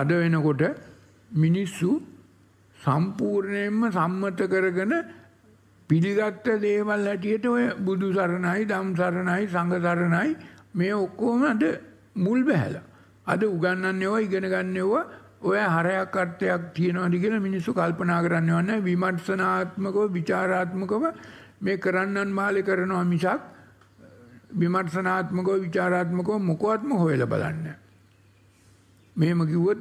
අද වෙනකොට මිනිස්සු සම්පූර්ණයෙන්ම සම්මත කරගෙන පිළිගත්ත දේවල් හැටියට ඔය බුදු සරණයි, ධම් සරණයි, සංඝ සරණයි මේ ඔක්කොම අද මුල් බැහැලා. අද උගන්වන්නේ ඔය ඉගෙන ගන්න ඒවා ඔය හරයක් අර්ථයක් තියනවාද කියලා මිනිස්සු කල්පනා කරන්නේ නැහැ. විමර්ශනාත්මකව, ਵਿਚਾਰාත්මකව මේ කරන්නන් මාලේ කරනවා මිසක් විමර්ශනාත්මකව, ਵਿਚਾਰාත්මකව මොකවත්ම හොයලා බලන්නේ නැහැ. මෙහෙම කිව්වොත්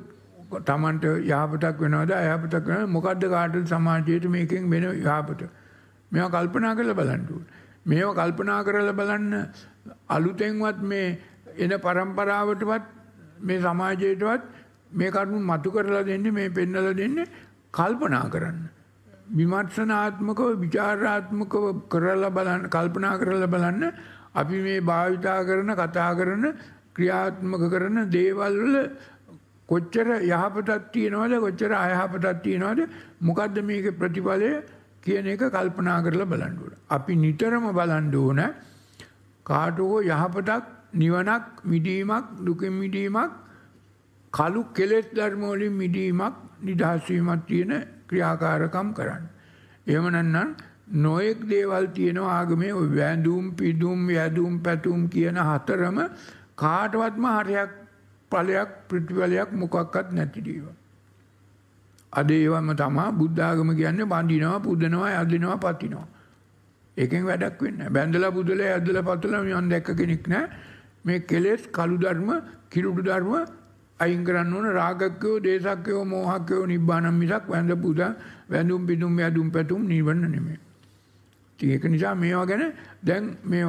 තමන්ට යහපතක් වෙනවද අයහපතක් වෙනවද මොකද්ද කාටද සමාජයට මේකෙන් වෙන යහපත මේවා කල්පනා කරලා බලන්න ඕනේ මේවා කල්පනා කරලා බලන්න අලුතෙන්වත් මේ එන પરම්පරාවටවත් මේ සමාජයටවත් මේ කරුණු මතු කරලා දෙන්නේ මේ පෙන්නලා දෙන්නේ කල්පනා කරන්න විමර්ශනාත්මකව විචාරාත්මකව කරලා බලන්න කල්පනා කරලා බලන්න අපි මේ භාවිතා කරන කතා කරන ක්‍රියාත්මක කරන දේවල් වල කොච්චර යහපතක් තියනවද කොච්චර අයහපතක් තියනවද මොකද්ද මේකේ ප්‍රතිඵලය කියන එක කල්පනා කරලා බලන්න ඕන. අපි නිතරම බලන්න ඕන කාටෝ යහපතක් නිවනක් මිදීමක් දුකින් මිදීමක් කලු කෙලෙස් ධර්ම වලින් මිදීමක් නිදහස් වීමක් තියෙන ක්‍රියාකාරකම් කරන්න. එහෙම නැත්නම් නොඑක් දේවල් තියෙනවා ආගමේ ඔය වැඳුම් පිදුම් යැදුම් පැතුම් කියන හතරම කාටවත්ම හරයක් ඵලයක් ප්‍රතිඵලයක් මොකක්වත් නැති දේවල්. අද ඒවම තමයි බුද්ධ ආගම කියන්නේ බඳිනවා, පුදනවා, යදිනවා, පතිනවා. ඒකෙන් වැඩක් වෙන්නේ නැහැ. බැඳලා පුදලා යදලා පතලා මම දැක්ක කෙනෙක් නැහැ. මේ කෙලෙස්, කළු ධර්ම, කිලුඩු ධර්ම අයින් කරන්න ඕන රාගකයෝ, දේශකයෝ, මෝහකයෝ නිබ්බානම් මිසක් වැඳ පුදා, වැඳුම් පිදුම් යදුම් පැතුම් නිවන නෙමෙයි. ඒක නිසා මේවා ගැන දැන් මේ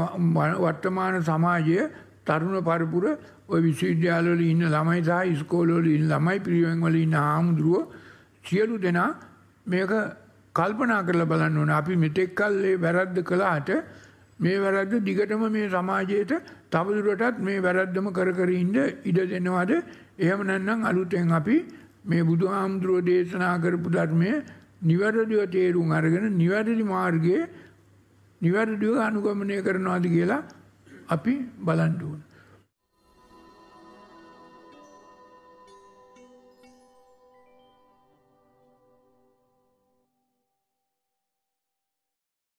වර්තමාන සමාජයේ තරුණ පරපුර ඔය විශ්වවිද්‍යාල වල ඉන්න ළමයි සහ ඉස්කෝල වල ඉන්න ළමයි පිරිවෙන් වල ඉන්න ආමුදුරෝ සියලු දෙනා මේක කල්පනා කරලා බලන්න ඕනේ. අපි මෙතෙක් කල් මේ වැරද්ද කළාට මේ වැරද්ද දිගටම මේ සමාජයේට තවදුරටත් මේ වැරද්දම කර කර ඉන්න ඉඩ දෙනවද? එහෙම නැත්නම් අලුතෙන් අපි මේ බුදු ආමුදුරෝ දේශනා කරපු ධර්මයේ නිවැරදිව තේරුම් අරගෙන නිවැරදි මාර්ගයේ නිවැරදිව අනුගමනය කරනවාද කියලා අපි බලන්න ඕනේ.